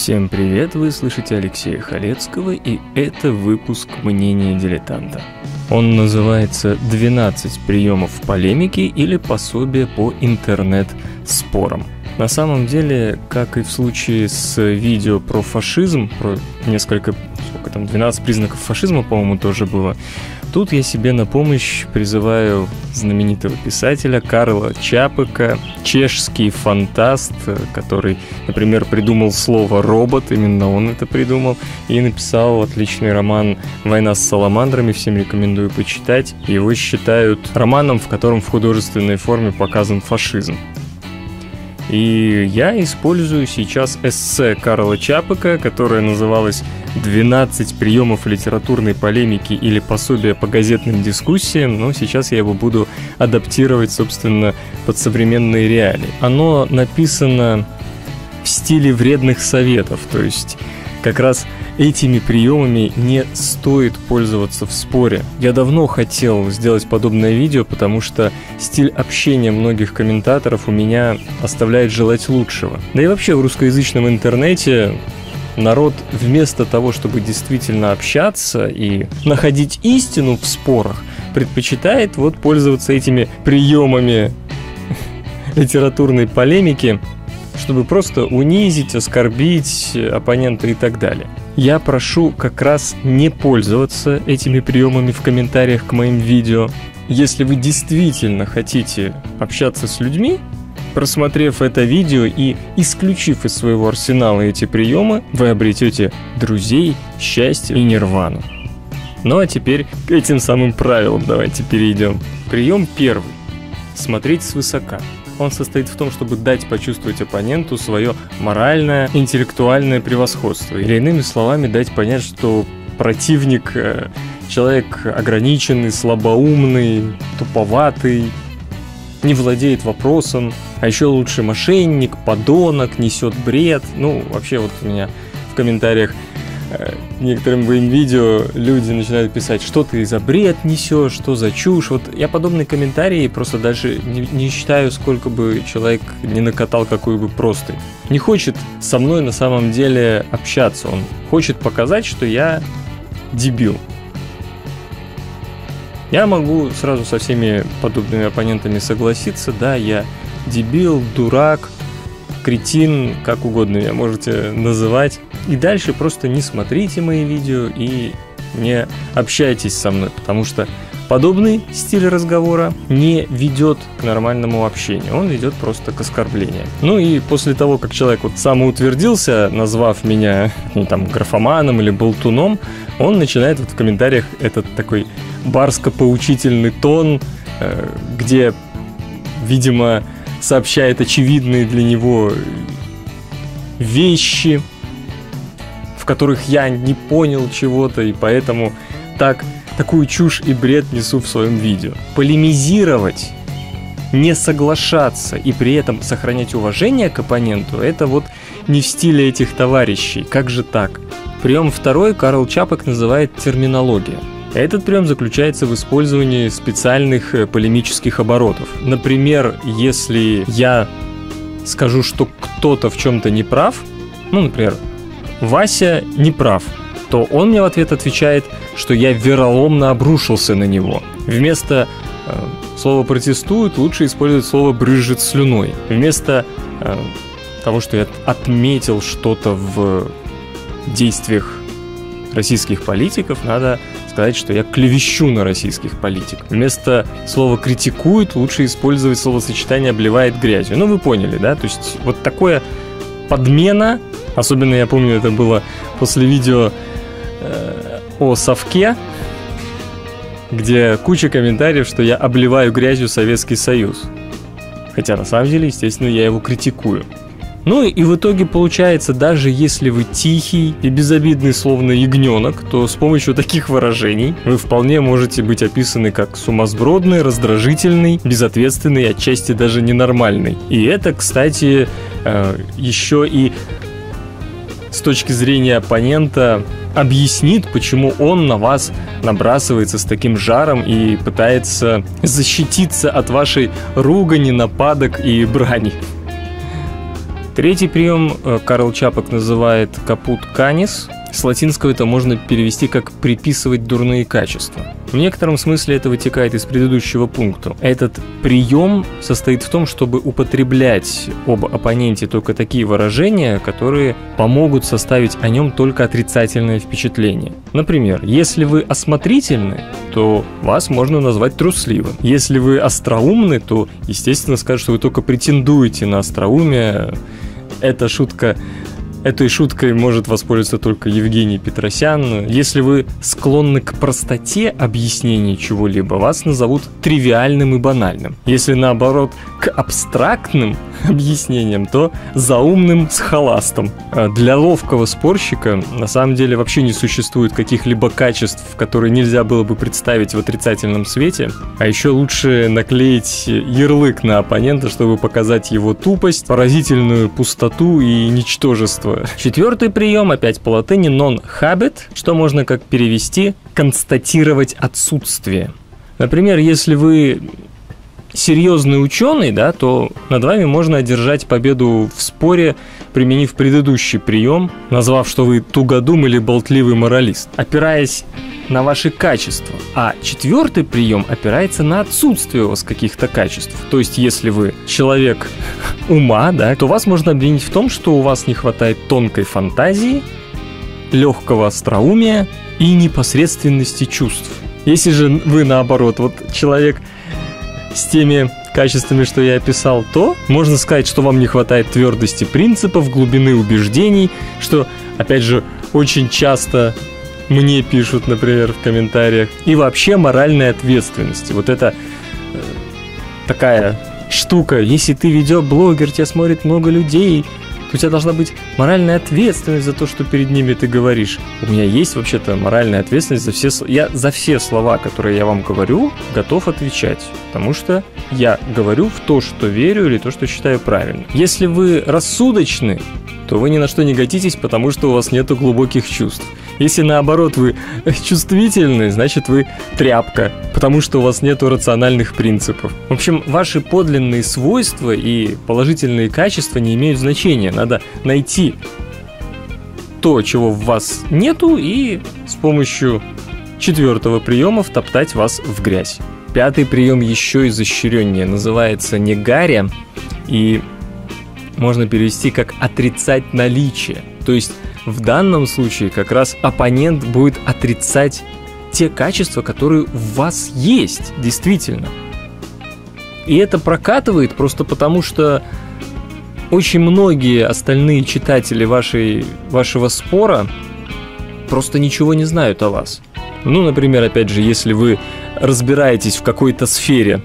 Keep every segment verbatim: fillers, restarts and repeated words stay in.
Всем привет, вы слышите Алексея Халецкого, и это выпуск «Мнение дилетанта». Он называется «двенадцать приемов полемики» или «Пособие по интернет-спорам». На самом деле, как и в случае с видео про фашизм, про несколько, сколько там, двенадцать признаков фашизма, по-моему, тоже было, тут я себе на помощь призываю знаменитого писателя Карла Чапека, чешский фантаст, который, например, придумал слово «робот», именно он это придумал, и написал отличный роман «Война с саламандрами», всем рекомендую почитать. Его считают романом, в котором в художественной форме показан фашизм. И я использую сейчас эссе Карла Чапека, которое называлось «двенадцать приемов литературной полемики» или «Пособие по газетным дискуссиям», но сейчас я его буду адаптировать, собственно, под современные реалии. Оно написано в стиле вредных советов, то есть как раз этими приемами не стоит пользоваться в споре. Я давно хотел сделать подобное видео, потому что стиль общения многих комментаторов у меня оставляет желать лучшего. Да и вообще в русскоязычном интернете народ вместо того, чтобы действительно общаться и находить истину в спорах, предпочитает вот пользоваться этими приемами литературной полемики, чтобы просто унизить, оскорбить оппонента и так далее. Я прошу как раз не пользоваться этими приемами в комментариях к моим видео. Если вы действительно хотите общаться с людьми, просмотрев это видео и исключив из своего арсенала эти приемы, вы обретете друзей, счастье и нирвану. Ну а теперь к этим самым правилам давайте перейдем. Прием первый. Смотреть свысока. Он состоит в том, чтобы дать почувствовать оппоненту свое моральное, интеллектуальное превосходство. Или, иными словами, дать понять, что противник э, человек ограниченный, слабоумный, туповатый, не владеет вопросом, а еще лучше мошенник, подонок, несет бред. Ну, вообще, вот у меня в комментариях э, некоторым моим видео люди начинают писать, что ты за бред несешь, что за чушь. Вот я подобные комментарии просто даже не, не считаю, сколько бы человек не накатал какую бы простынь. Не хочет со мной на самом деле общаться, он хочет показать, что я дебил. Я могу сразу со всеми подобными оппонентами согласиться, да, я дебил, дурак, кретин, как угодно меня можете называть. И дальше просто не смотрите мои видео и не общайтесь со мной, потому что подобный стиль разговора не ведет к нормальному общению, он ведет просто к оскорблениям. Ну и после того, как человек вот самоутвердился, назвав меня ну, там, графоманом или болтуном, он начинает вот в комментариях этот такой барско-поучительный тон, где, видимо, сообщает очевидные для него вещи, в которых я не понял чего-то, и поэтому так, такую чушь и бред несу в своем видео. Полемизировать, не соглашаться и при этом сохранять уважение к оппоненту — это вот не в стиле этих товарищей. Как же так? Прием второй Карл Чапек называет терминология. Этот прием заключается в использовании специальных полемических оборотов. Например, если я скажу, что кто-то в чем-то не прав, ну, например, Вася не прав, то он мне в ответ отвечает, что я вероломно обрушился на него. Вместо э, слова «протестует» лучше использовать слово «брызжет слюной». Вместо э, того, что я отметил что-то в действиях российских политиков, надо сказать, что я клевещу на российских политиков. Вместо слова «критикует» лучше использовать словосочетание «обливает грязью». Ну, вы поняли, да? То есть вот такая подмена, особенно я помню, это было после видео э, о совке, где куча комментариев, что я обливаю грязью Советский Союз. Хотя на самом деле, естественно, я его критикую. Ну и в итоге получается, даже если вы тихий и безобидный, словно ягненок, то с помощью таких выражений вы вполне можете быть описаны как сумасбродный, раздражительный, безответственный, отчасти даже ненормальный. И это, кстати, еще и с точки зрения оппонента объяснит, почему он на вас набрасывается с таким жаром и пытается защититься от вашей ругани, нападок и брани. Третий прием Карел Чапек называет «капут канис». С латинского это можно перевести как «приписывать дурные качества». В некотором смысле это вытекает из предыдущего пункта. Этот прием состоит в том, чтобы употреблять об оппоненте только такие выражения, которые помогут составить о нем только отрицательное впечатление. Например, если вы осмотрительны, то вас можно назвать трусливым. Если вы остроумны, то, естественно, скажут, что вы только претендуете на остроумие. Эта шутка... Этой шуткой может воспользоваться только Евгений Петросян. Если вы склонны к простоте объяснений чего-либо, вас назовут тривиальным и банальным. Если, наоборот, к абстрактным объяснениям, то заумным с халастом. Для ловкого спорщика на самом деле вообще не существует каких-либо качеств, которые нельзя было бы представить в отрицательном свете. А еще лучше наклеить ярлык на оппонента, чтобы показать его тупость, поразительную пустоту и ничтожество. Четвертый прием, опять по латыни, non habet, что можно как перевести «констатировать отсутствие». Например, если вы серьезный ученый, да, то над вами можно одержать победу в споре, применив предыдущий прием, назвав, что вы тугодум или болтливый моралист, опираясь на ваши качества. А четвертый прием опирается на отсутствие у вас каких-то качеств. То есть, если вы человек ума, да, то вас можно обвинить в том, что у вас не хватает тонкой фантазии, легкого остроумия и непосредственности чувств. Если же вы, наоборот, вот человек с теми качествами, что я описал, то можно сказать, что вам не хватает твердости принципов, глубины убеждений, что, опять же, очень часто мне пишут, например, в комментариях, и вообще моральной ответственности. Вот это э, такая штука. Если ты видеоблогер, тебя смотрит много людей, то у тебя должна быть моральная ответственность за то, что перед ними ты говоришь. У меня есть вообще-то моральная ответственность за все... Я за все слова, которые я вам говорю, готов отвечать, потому что я говорю в то, что верю или то, что считаю правильным. Если вы рассудочны, то вы ни на что не годитесь, потому что у вас нету глубоких чувств. Если, наоборот, вы чувствительны, значит, вы тряпка, потому что у вас нету рациональных принципов. В общем, ваши подлинные свойства и положительные качества не имеют значения. Надо найти то, чего в вас нету, и с помощью четвертого приема втоптать вас в грязь. Пятый прием еще изощреннее, называется негаря, и можно перевести как «отрицать наличие». То есть в данном случае как раз оппонент будет отрицать те качества, которые в вас есть, действительно. И это прокатывает просто потому, что очень многие остальные читатели вашей, вашего спора просто ничего не знают о вас. Ну, например, опять же, если вы разбираетесь в какой-то сфере,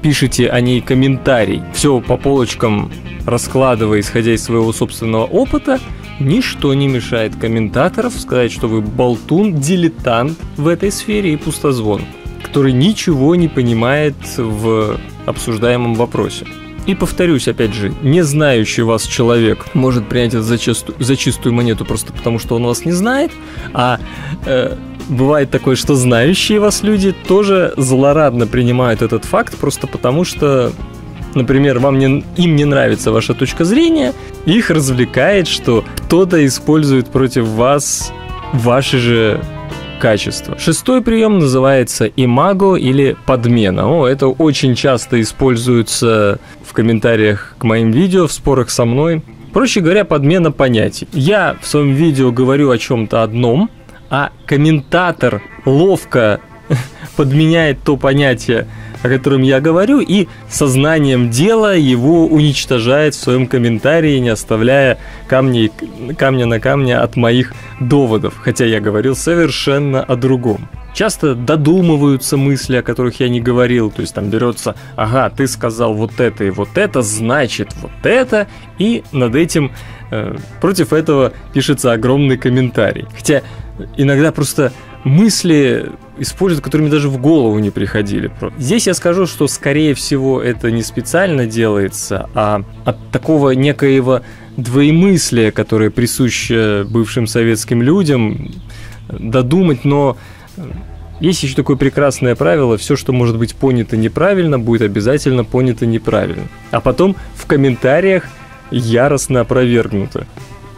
пишите о ней комментарий, все по полочкам раскладывая, исходя из своего собственного опыта, ничто не мешает комментаторов сказать, что вы болтун, дилетант в этой сфере и пустозвон, который ничего не понимает в обсуждаемом вопросе. И повторюсь, опять же, не знающий вас человек может принять это за чистую, за чистую монету просто потому, что он вас не знает, а э, бывает такое, что знающие вас люди тоже злорадно принимают этот факт просто потому, что... Например, вам не, им не нравится ваша точка зрения, их развлекает, что кто-то использует против вас ваши же качества. Шестой прием называется «имаго» или «подмена». О, это очень часто используется в комментариях к моим видео, в спорах со мной. Проще говоря, подмена понятий. Я в своем видео говорю о чем-то одном, а комментатор ловко подменяет то понятие, о котором я говорю, и сознанием дела его уничтожает в своем комментарии, не оставляя камня, камня на камне от моих доводов, хотя я говорил совершенно о другом. Часто додумываются мысли, о которых я не говорил, то есть там берется, ага, ты сказал вот это и вот это, значит вот это, и над этим, э, против этого пишется огромный комментарий. Хотя иногда просто мысли используют, которыми даже в голову не приходили. Здесь я скажу, что, скорее всего, это не специально делается, а от такого некоего двоемыслия, которое присуще бывшим советским людям, додумать, но есть еще такое прекрасное правило: все, что может быть понято неправильно, будет обязательно понято неправильно. А потом в комментариях яростно опровергнуто.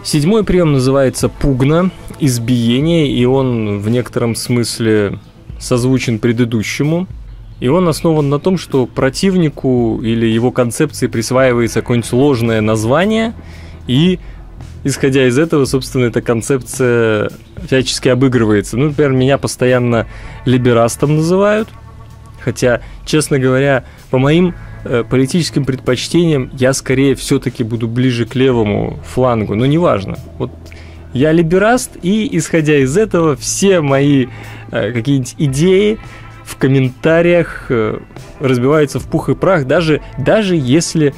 Седьмой прием называется пугна, избиение, и он в некотором смысле созвучен предыдущему. И он основан на том, что противнику или его концепции присваивается какое-нибудь ложное название, и, исходя из этого, собственно, эта концепция всячески обыгрывается. Ну, например, меня постоянно либерастом называют, хотя, честно говоря, по моим э, политическим предпочтениям я скорее все-таки буду ближе к левому флангу, но неважно. Вот я либераст, и, исходя из этого, все мои э, какие-нибудь идеи в комментариях разбиваются в пух и прах, даже, даже если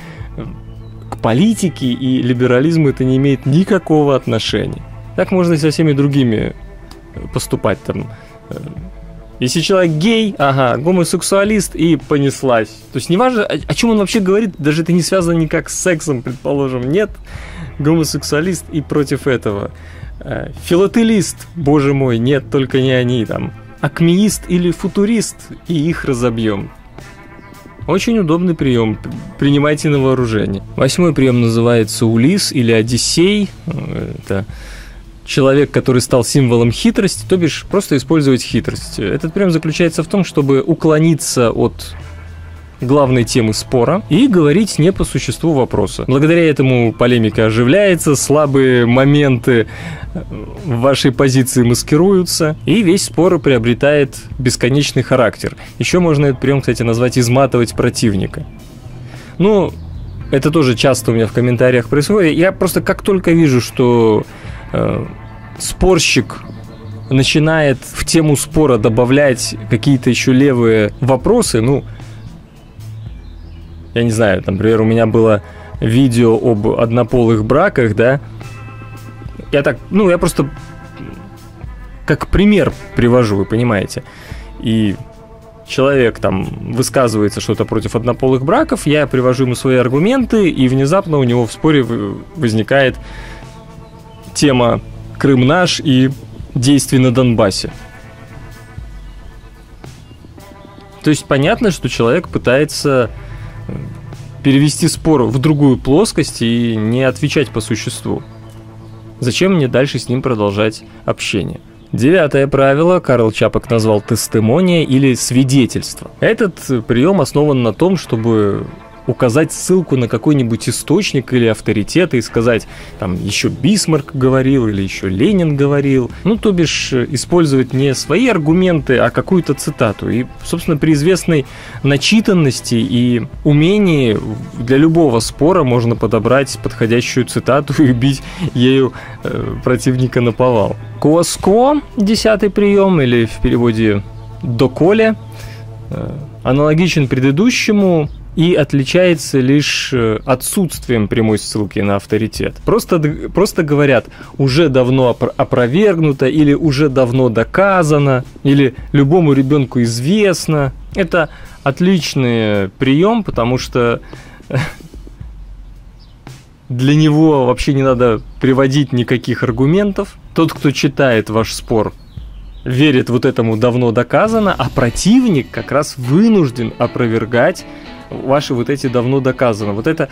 к политике и либерализму это не имеет никакого отношения. Так можно и со всеми другими поступать. Там. Если человек гей, ага, гомосексуалист, и понеслась. То есть неважно, о, о чем он вообще говорит, даже это не связано никак с сексом, предположим. Нет, гомосексуалист и против этого. Филателист, боже мой, нет, только не они там. Акмеист или футурист, и их разобьем. Очень удобный прием, принимайте на вооружение. Восьмой прием называется Улисс или Одиссей. Это человек, который стал символом хитрости, то бишь просто использовать хитрость. Этот прием заключается в том, чтобы уклониться от главной темы спора и говорить не по существу вопроса. Благодаря этому полемика оживляется, слабые моменты в вашей позиции маскируются, и весь спор приобретает бесконечный характер. Еще можно этот прием, кстати, назвать изматывать противника. Ну, это тоже часто у меня в комментариях происходит. Я просто как только вижу, что э, спорщик начинает в тему спора добавлять какие-то еще левые вопросы, ну, я не знаю, там, например, у меня было видео об однополых браках, да. Я так, ну, я просто как пример привожу, вы понимаете. И человек там высказывается что-то против однополых браков, я привожу ему свои аргументы, и внезапно у него в споре возникает тема «Крым наш» и «Действий на Донбассе». То есть понятно, что человек пытается перевести спор в другую плоскость и не отвечать по существу. Зачем мне дальше с ним продолжать общение? Девятое правило Карел Чапек назвал тестимония или свидетельство. Этот прием основан на том, чтобы указать ссылку на какой-нибудь источник или авторитет и сказать, там, еще Бисмарк говорил или еще Ленин говорил. Ну, то бишь, использовать не свои аргументы, а какую-то цитату. И, собственно, при известной начитанности и умении для любого спора можно подобрать подходящую цитату и убить ею э, противника наповал. Коско, десятый прием, или в переводе «доколе», э, аналогичен предыдущему, и отличается лишь отсутствием прямой ссылки на авторитет. Просто, просто говорят, уже давно опровергнуто, или уже давно доказано, или любому ребенку известно. Это отличный прием, потому что для него вообще не надо приводить никаких аргументов. Тот, кто читает ваш спор, верит вот этому «давно доказано», а противник как раз вынужден опровергать ваши вот эти «давно доказано». Вот, это,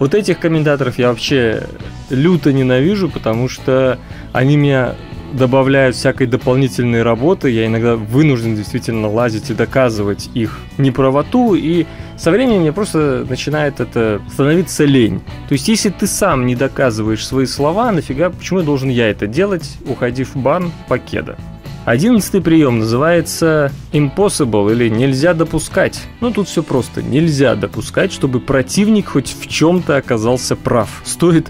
вот этих комментаторов я вообще люто ненавижу, потому что они меня добавляют всякой дополнительной работы. Я иногда вынужден действительно лазить и доказывать их неправоту, и со временем мне просто начинает это становиться лень. То есть, если ты сам не доказываешь свои слова, нафига, почему должен я это делать, уходив в бан покеда? Одиннадцатый прием называется impossible или нельзя допускать. Ну тут все просто. Нельзя допускать, чтобы противник хоть в чем-то оказался прав. Стоит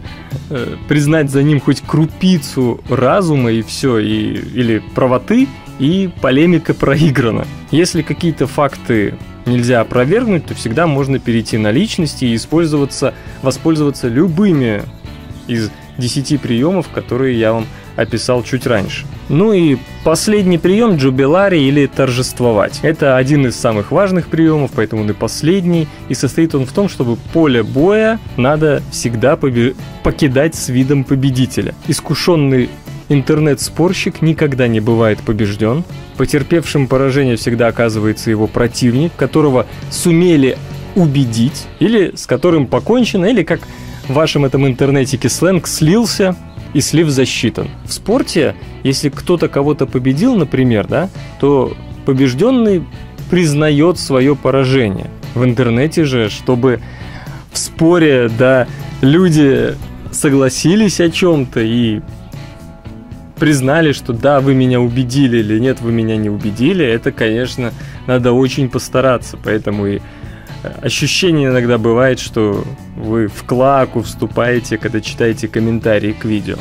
э, признать за ним хоть крупицу разума и все, и, или правоты, и полемика проиграна. Если какие-то факты нельзя опровергнуть, то всегда можно перейти на личности и использоваться, воспользоваться любыми из десяти приемов, которые я вам описал чуть раньше. Ну и последний прием — джубилари или торжествовать. Это один из самых важных приемов, поэтому он и последний. И состоит он в том, чтобы поле боя надо всегда покидать с видом победителя. Искушенный интернет-спорщик никогда не бывает побежден. Потерпевшим поражение всегда оказывается его противник, которого сумели убедить, или с которым покончено, или, как в вашем этом интернетике сленг слился, и слив засчитан. В спорте, если кто-то кого-то победил, например, да, то побежденный признает свое поражение. В интернете же, чтобы в споре, да, люди согласились о чем-то и признали, что да, вы меня убедили или нет, вы меня не убедили, это, конечно, надо очень постараться. Поэтому и ощущение иногда бывает, что вы в клаку вступаете, когда читаете комментарии к видео.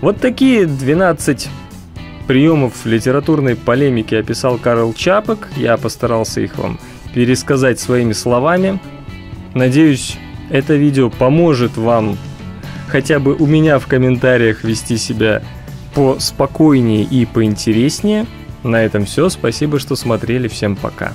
Вот такие двенадцать приемов литературной полемики описал Карел Чапек. Я постарался их вам пересказать своими словами. Надеюсь, это видео поможет вам хотя бы у меня в комментариях вести себя поспокойнее и поинтереснее. На этом все. Спасибо, что смотрели. Всем пока.